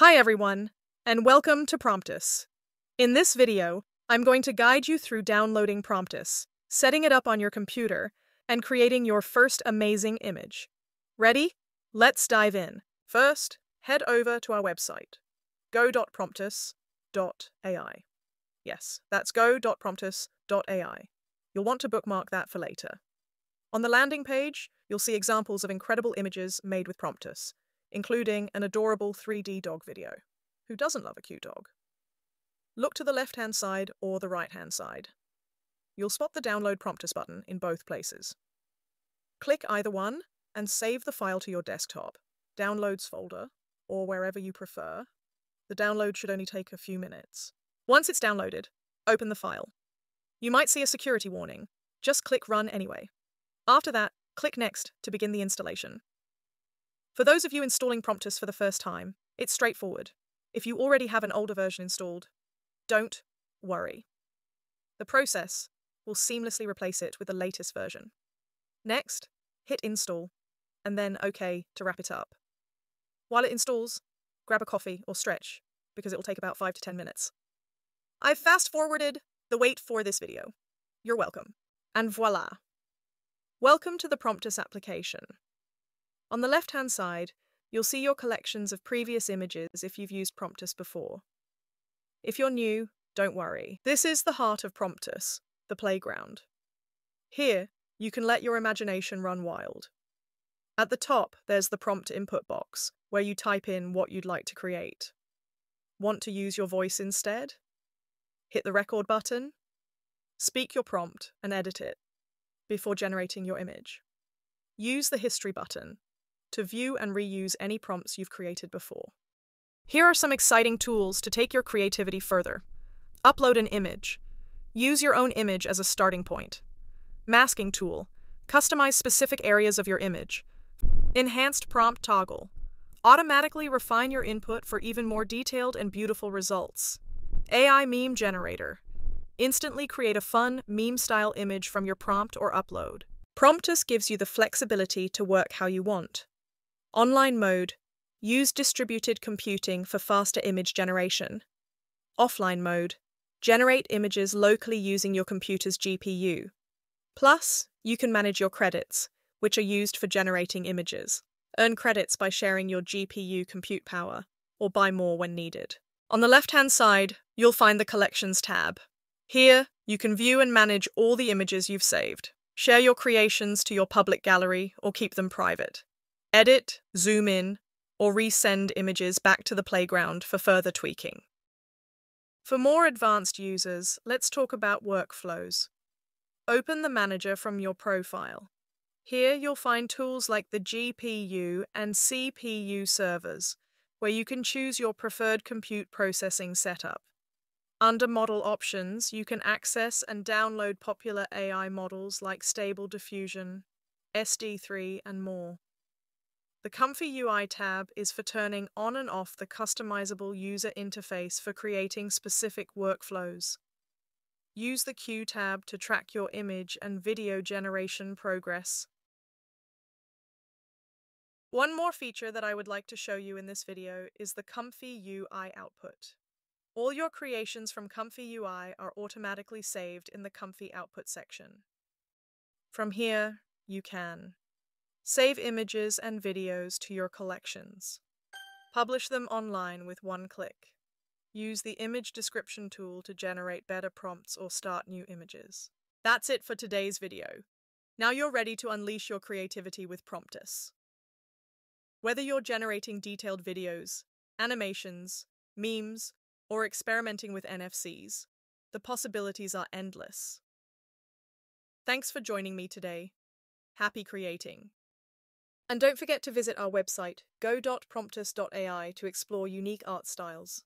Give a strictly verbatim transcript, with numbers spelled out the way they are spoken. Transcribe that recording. Hi everyone, and welcome to Promptus. In this video, I'm going to guide you through downloading Promptus, setting it up on your computer, and creating your first amazing image. Ready? Let's dive in. First, head over to our website, go dot promptus dot A I. Yes, that's go dot promptus dot A I. You'll want to bookmark that for later. On the landing page, you'll see examples of incredible images made with Promptus, including an adorable three D dog video. Who doesn't love a cute dog? Look to the left-hand side or the right-hand side. You'll spot the Download Promptus button in both places. Click either one and save the file to your desktop, Downloads folder, or wherever you prefer. The download should only take a few minutes. Once it's downloaded, open the file. You might see a security warning. Just click Run anyway. After that, click Next to begin the installation. For those of you installing Promptus for the first time, it's straightforward. If you already have an older version installed, don't worry. The process will seamlessly replace it with the latest version. Next, hit Install, and then OK to wrap it up. While it installs, grab a coffee or stretch, because it will take about five to ten minutes. I've fast-forwarded the wait for this video. You're welcome. And voila! Welcome to the Promptus application. On the left-hand side, you'll see your collections of previous images if you've used Promptus before. If you're new, don't worry. This is the heart of Promptus, the playground. Here, you can let your imagination run wild. At the top, there's the prompt input box, where you type in what you'd like to create. Want to use your voice instead? Hit the record button, speak your prompt and edit it before generating your image. Use the history button to view and reuse any prompts you've created before. Here are some exciting tools to take your creativity further. Upload an image. Use your own image as a starting point. Masking tool. Customize specific areas of your image. Enhanced prompt toggle. Automatically refine your input for even more detailed and beautiful results. A I meme generator. Instantly create a fun, meme-style image from your prompt or upload. Promptus gives you the flexibility to work how you want. Online mode. Use distributed computing for faster image generation. Offline mode. Generate images locally using your computer's G P U. Plus, you can manage your credits, which are used for generating images. Earn credits by sharing your G P U compute power, or buy more when needed. On the left-hand side, you'll find the Collections tab. Here, you can view and manage all the images you've saved. Share your creations to your public gallery or keep them private. Edit, zoom in, or resend images back to the playground for further tweaking. For more advanced users, let's talk about workflows. Open the manager from your profile. Here you'll find tools like the G P U and C P U servers, where you can choose your preferred compute processing setup. Under Model Options, you can access and download popular A I models like Stable Diffusion, S D three, and more. The ComfyUI tab is for turning on and off the customizable user interface for creating specific workflows. Use the Q tab to track your image and video generation progress. One more feature that I would like to show you in this video is the ComfyUI output. All your creations from ComfyUI are automatically saved in the Comfy Output section. From here, you can save images and videos to your collections. Publish them online with one click. Use the Image Description tool to generate better prompts or start new images. That's it for today's video. Now you're ready to unleash your creativity with Promptus. Whether you're generating detailed videos, animations, memes, or experimenting with N F Cs, the possibilities are endless. Thanks for joining me today. Happy creating. And don't forget to visit our website, go dot promptus dot A I, to explore unique art styles.